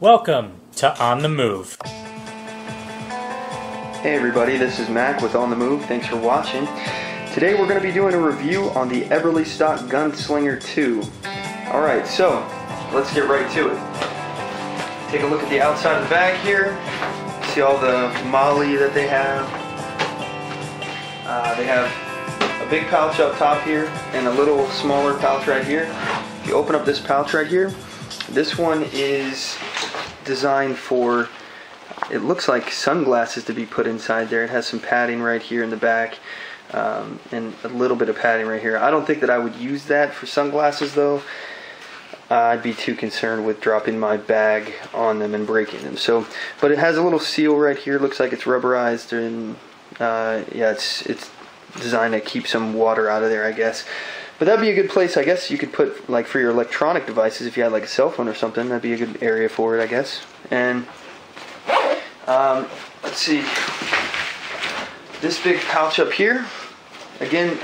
Welcome to On The Move. Hey everybody, this is Mac with On The Move. Thanks for watching. Today we're going to be doing a review on the Eberlestock Gunslinger II. Alright, so let's get right to it. Take a look at the outside of the bag here. See all the MOLLE that they have. They have a big pouch up top here and a little smaller pouch right here. If you open up this pouch right here, this one is designed for, it looks like sunglasses to be put inside there. It has some padding right here in the back and a little bit of padding right here. I don't think that I would use that for sunglasses though. I'd be too concerned with dropping my bag on them and breaking them. So, but it has a little seal right here. Looks like it's rubberized and yeah, it's designed to keep some water out of there, I guess. But that'd be a good place, I guess, you could put like for your electronic devices. If you had like a cell phone or something, that'd be a good area for it, I guess. And let's see, this big pouch up here. Again,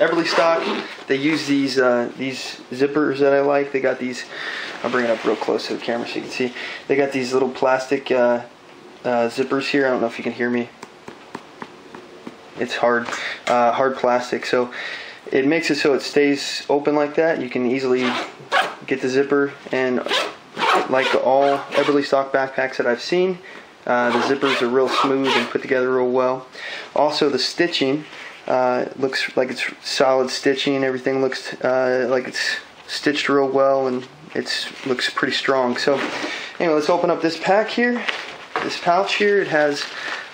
Eberlestock, they use these zippers that I like. They got these. I'll bring it up real close to the camera so you can see. They got these little plastic zippers here. I don't know if you can hear me. It's hard plastic, so it makes it so it stays open like that. You can easily get the zipper, and like all Eberlestock backpacks that I've seen, the zippers are real smooth and put together real well. Also, the stitching looks like it's solid stitching. Everything looks like it's stitched real well, and it looks pretty strong. So anyway, let's open up this pack here. This pouch here, it has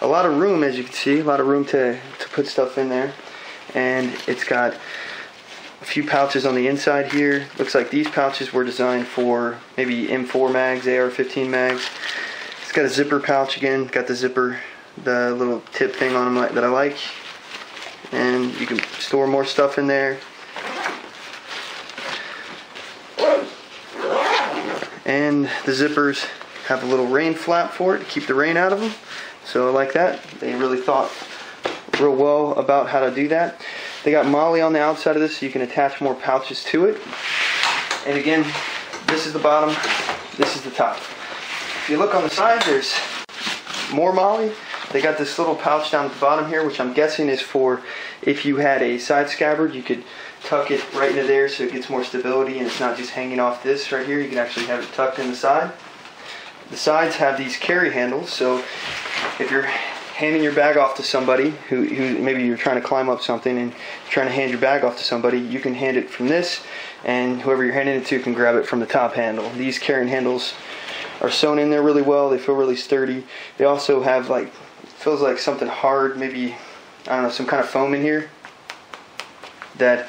a lot of room, as you can see, a lot of room to put stuff in there. And it's got a few pouches on the inside here. Looks like these pouches were designed for maybe M4 mags, AR-15 mags. It's got a zipper pouch again. Got the zipper, the little tip thing on them that I like. And you can store more stuff in there. And the zippers have a little rain flap for it to keep the rain out of them. So I like that. They really thought real well about how to do that. They got MOLLE on the outside of this so you can attach more pouches to it. And again, this is the bottom, this is the top. If you look on the side, there's more MOLLE. They got this little pouch down at the bottom here, which I'm guessing is for if you had a side scabbard, you could tuck it right into there so it gets more stability and it's not just hanging off this right here. You can actually have it tucked in the side. The sides have these carry handles, so if you're handing your bag off to somebody who maybe you're trying to climb up something and trying to hand your bag off to somebody, you can hand it from this, and whoever you're handing it to can grab it from the top handle. These carrying handles are sewn in there really well. They feel really sturdy. They also have, like, it feels like something hard, maybe, I don't know, some kind of foam in here that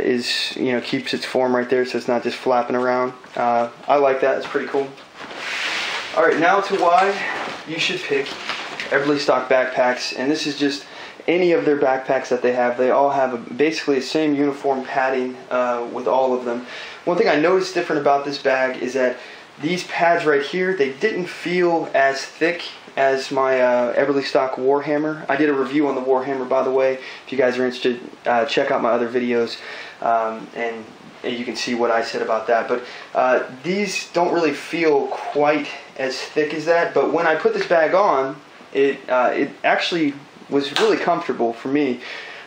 is, you know, keeps its form right there so it's not just flapping around. I like that. It's pretty cool. All right, now to why you should pick Eberlestock backpacks, and this is just any of their backpacks that they have. They all have basically the same uniform padding with all of them. One thing I noticed different about this bag is that these pads right here, they didn't feel as thick as my Eberlestock Warhammer. I did a review on the Warhammer, by the way. If you guys are interested, check out my other videos and you can see what I said about that. But these don't really feel quite as thick as that, but when I put this bag on, it actually was really comfortable for me.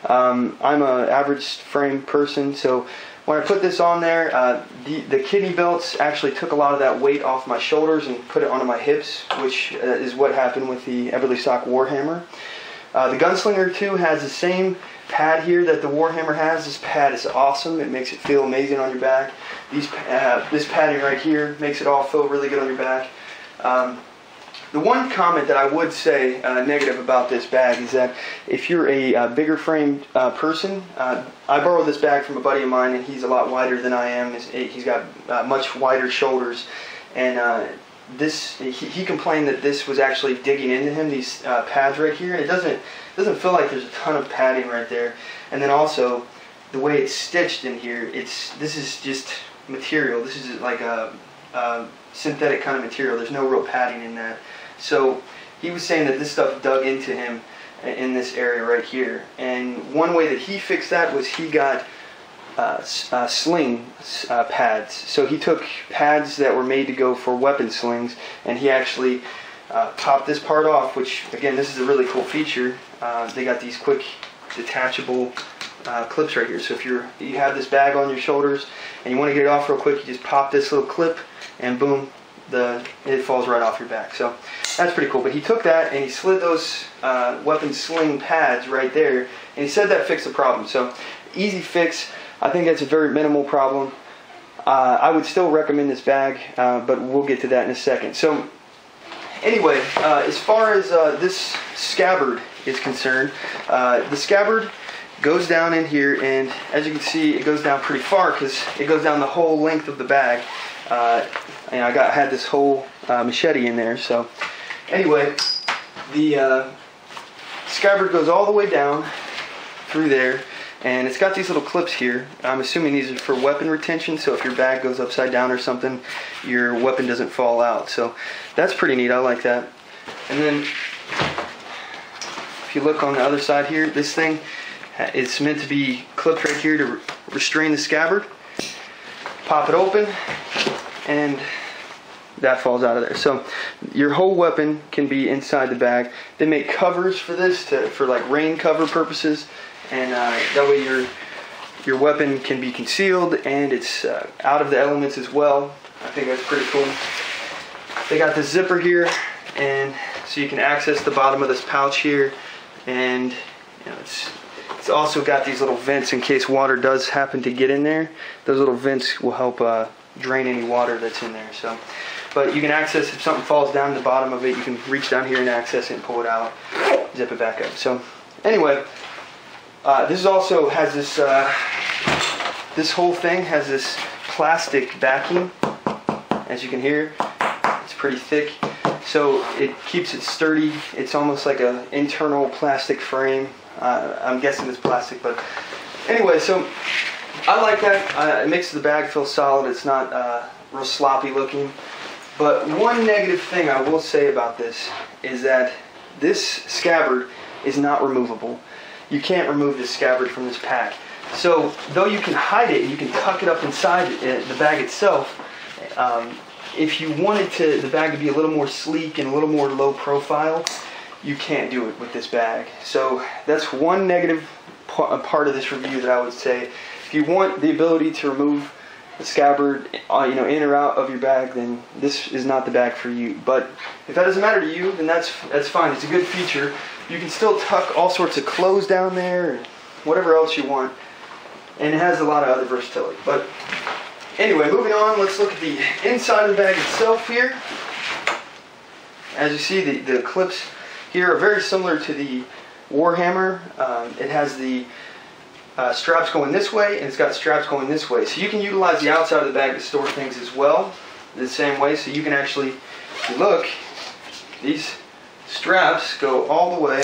I'm an average frame person, so when I put this on there, the kidney belts actually took a lot of that weight off my shoulders and put it onto my hips, which is what happened with the Eberlestock Warhammer. The Gunslinger II has the same pad here that the Warhammer has. This pad is awesome. It makes it feel amazing on your back. This padding right here makes it all feel really good on your back. The one comment that I would say negative about this bag is that if you're a bigger framed person, I borrowed this bag from a buddy of mine, and he's a lot wider than I am. He's got much wider shoulders, and he complained that this was actually digging into him, these pads right here. And it doesn't feel like there's a ton of padding right there. And then also the way it's stitched in here, this is just material. This is like a synthetic kind of material. There's no real padding in that. So he was saying that this stuff dug into him in this area right here. And one way that he fixed that was he got sling pads. So he took pads that were made to go for weapon slings, and he actually popped this part off, which, again, this is a really cool feature. They got these quick detachable clips right here. So if you have this bag on your shoulders and you want to get it off real quick, you just pop this little clip and boom, it falls right off your back. So that's pretty cool. But he took that and he slid those weapon sling pads right there, and he said that fixed the problem. So easy fix. I think that's a very minimal problem. I would still recommend this bag, but we'll get to that in a second. So anyway, as far as this scabbard is concerned, the scabbard goes down in here, and as you can see, it goes down pretty far because it goes down the whole length of the bag. And I had this whole machete in there. So anyway, the scabbard goes all the way down through there, and it's got these little clips here. I'm assuming these are for weapon retention, so if your bag goes upside down or something, your weapon doesn't fall out. So that's pretty neat. I like that. And then if you look on the other side here, this thing, it's meant to be clipped right here to restrain the scabbard. Pop it open, and that falls out of there. So your whole weapon can be inside the bag. They make covers for this for like rain cover purposes, and that way your weapon can be concealed and it's out of the elements as well. I think that's pretty cool. They got the zipper here, and so you can access the bottom of this pouch here, and you know, it's also got these little vents in case water does happen to get in there. Those little vents will help drain any water that's in there. So, but you can access, if something falls down the bottom of it, you can reach down here and access it and pull it out, zip it back up. So anyway, this also has this, this whole thing has this plastic backing, as you can hear. It's pretty thick, so it keeps it sturdy. It's almost like an internal plastic frame. I'm guessing it's plastic, but anyway, so I like that. It makes the bag feel solid. It's not real sloppy looking. But one negative thing I will say about this is that this scabbard is not removable. You can't remove this scabbard from this pack. So though you can hide it, you can tuck it up inside the bag itself. If you wanted the bag to be a little more sleek and a little more low profile, you can't do it with this bag. So that's one negative part of this review that I would say. If you want the ability to remove the scabbard, you know, in or out of your bag, then this is not the bag for you. But if that doesn't matter to you, then that's fine. It's a good feature. You can still tuck all sorts of clothes down there, and whatever else you want. And it has a lot of other versatility. But anyway, moving on, let's look at the inside of the bag itself here. As you see, the clips here are very similar to the Warhammer. It has the straps going this way, and it's got straps going this way. So you can utilize the outside of the bag to store things as well, the same way. So you can actually, if you look, these straps go all the way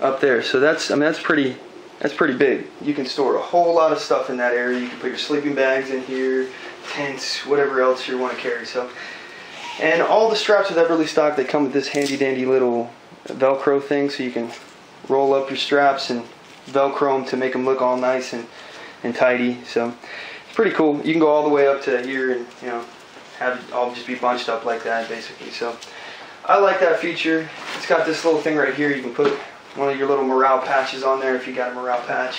up there. So that's pretty big. You can store a whole lot of stuff in that area. You can put your sleeping bags in here, tents, whatever else you want to carry. So. And all the straps with Eberlestock, they come with this handy-dandy little Velcro thing, so you can roll up your straps and Velcro them to make them look all nice and tidy. So it's pretty cool. You can go all the way up to here and, you know, have it all just be bunched up like that, basically. So I like that feature. It's got this little thing right here. You can put one of your little morale patches on there if you got a morale patch.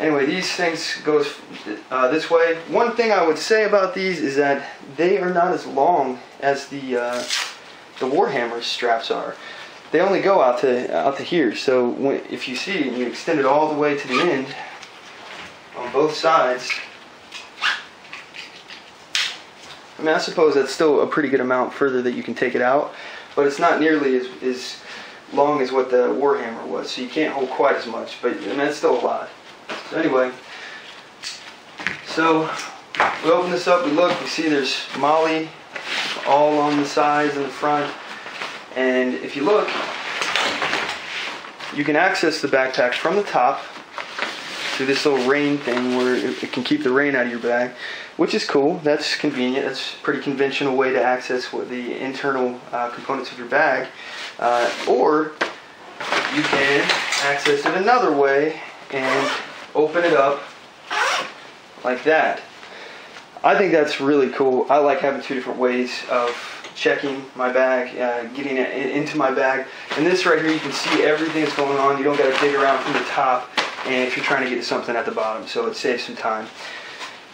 Anyway, these things go this way. One thing I would say about these is that they are not as long as the Warhammer straps are. They only go out to here. So if you see, you extend it all the way to the end on both sides. I mean, I suppose that's still a pretty good amount further that you can take it out, but it's not nearly as long as what the Warhammer was. So you can't hold quite as much, but I mean, that's still a lot. So anyway, so we open this up, we look, we see there's MOLLE all on the sides and the front, and if you look, you can access the backpack from the top through this little rain thing where it can keep the rain out of your bag, which is cool. That's convenient. That's a pretty conventional way to access what the internal components of your bag, or you can access it another way and open it up like that. I think that's really cool. I like having two different ways of checking my bag, getting it into my bag. And this right here, you can see everything that's going on. You don't got to dig around from the top, and if you're trying to get to something at the bottom, so it saves some time.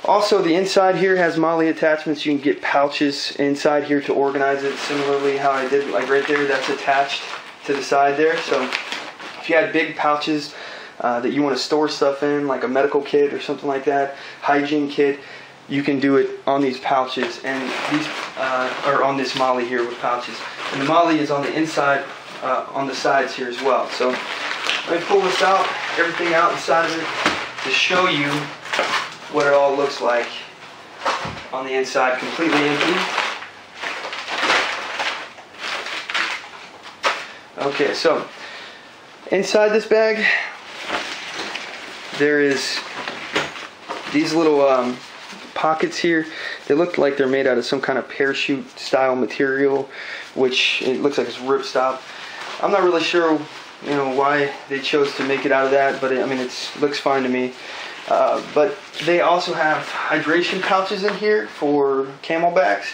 Also, the inside here has MOLLE attachments. You can get pouches inside here to organize it. Similarly, how I did, like right there, that's attached to the side there. So if you had big pouches that you want to store stuff in, like a medical kit or something like that, hygiene kit, you can do it on these pouches, and these are on this MOLLE here with pouches. And the MOLLE is on the inside, on the sides here as well. So let me pull this out, everything out inside of it, to show you what it all looks like on the inside, completely empty. Okay, so inside this bag, there is these little pockets here. They look like they're made out of some kind of parachute style material, which it looks like it's ripstop. I'm not really sure, you know, why they chose to make it out of that, but it, I mean, it looks fine to me. But they also have hydration pouches in here for CamelBaks.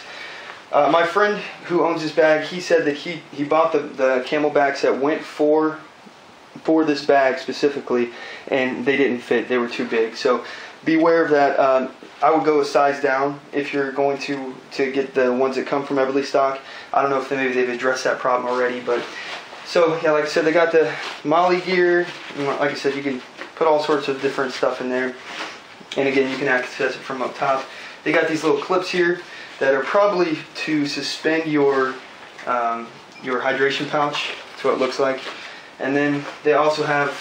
My friend who owns this bag, he said that he bought the CamelBaks that went for this bag specifically, and they didn't fit. They were too big. So beware of that. I would go a size down if you're going to get the ones that come from Eberlestock. I don't know if maybe they've addressed that problem already, but so yeah, like I said, they got the MOLLE gear. Like I said, you can put all sorts of different stuff in there, and again, you can access it from up top. They got these little clips here that are probably to suspend your hydration pouch. That's what it looks like. And then they also have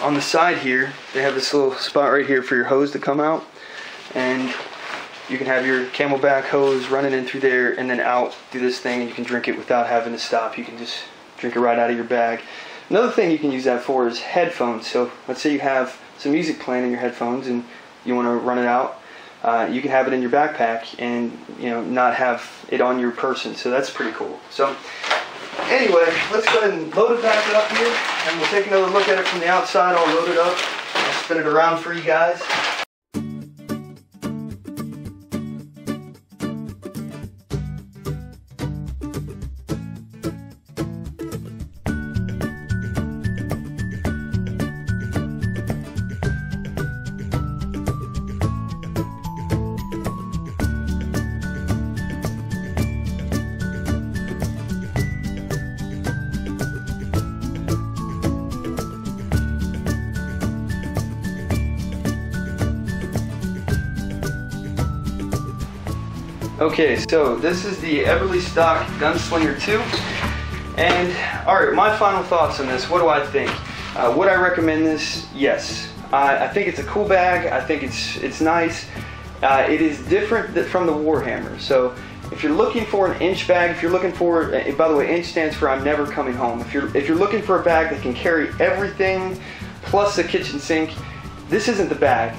on the side here, they have this little spot right here for your hose to come out, and you can have your CamelBak hose running in through there and then out through this thing, and you can drink it without having to stop. You can just drink it right out of your bag. Another thing you can use that for is headphones. So let's say you have some music playing in your headphones and you want to run it out, you can have it in your backpack and, you know, not have it on your person. So that's pretty cool. So anyway, let's go ahead and load it back up here, and we'll take another look at it from the outside. I'll load it up and spin it around for you guys. Okay, so this is the Eberlestock Gunslinger II, and alright, my final thoughts on this. What do I think? Would I recommend this? Yes. I think it's a cool bag. I think it's nice. It is different from the Warhammer. So if you're looking for an inch bag, if you're looking for, by the way, inch stands for I'm never coming home. If you're looking for a bag that can carry everything plus a kitchen sink, this isn't the bag.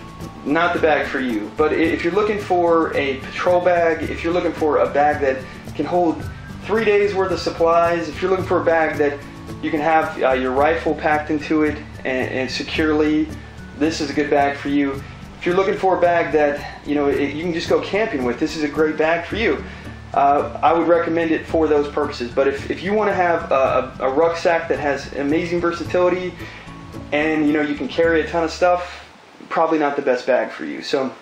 Not the bag for you. But if you're looking for a patrol bag, if you're looking for a bag that can hold 3 days worth of supplies, if you're looking for a bag that you can have your rifle packed into it and securely, this is a good bag for you. If you're looking for a bag that, you know, you can just go camping with, this is a great bag for you. I would recommend it for those purposes. But if you want to have a rucksack that has amazing versatility and, you know, you can carry a ton of stuff, probably not the best bag for you. So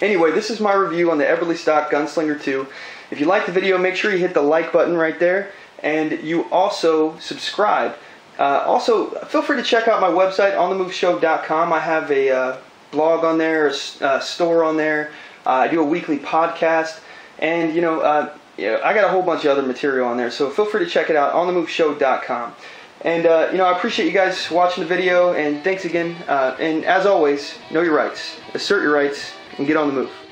anyway, this is my review on the Eberlestock Gunslinger II. If you like the video, make sure you hit the like button right there, and you also subscribe. Also, feel free to check out my website, OnTheMoveShow.com. I have a blog on there, a store on there. I do a weekly podcast, and, you know, I got a whole bunch of other material on there, so feel free to check it out, OnTheMoveShow.com. And, you know, I appreciate you guys watching the video, and thanks again. And as always, know your rights, assert your rights, and get on the move.